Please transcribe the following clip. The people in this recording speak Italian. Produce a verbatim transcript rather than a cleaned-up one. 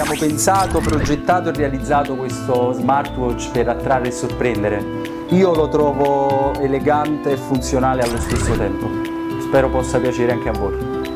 Abbiamo pensato, progettato e realizzato questo smartwatch per attrarre e sorprendere. Io lo trovo elegante e funzionale allo stesso tempo. Spero possa piacere anche a voi.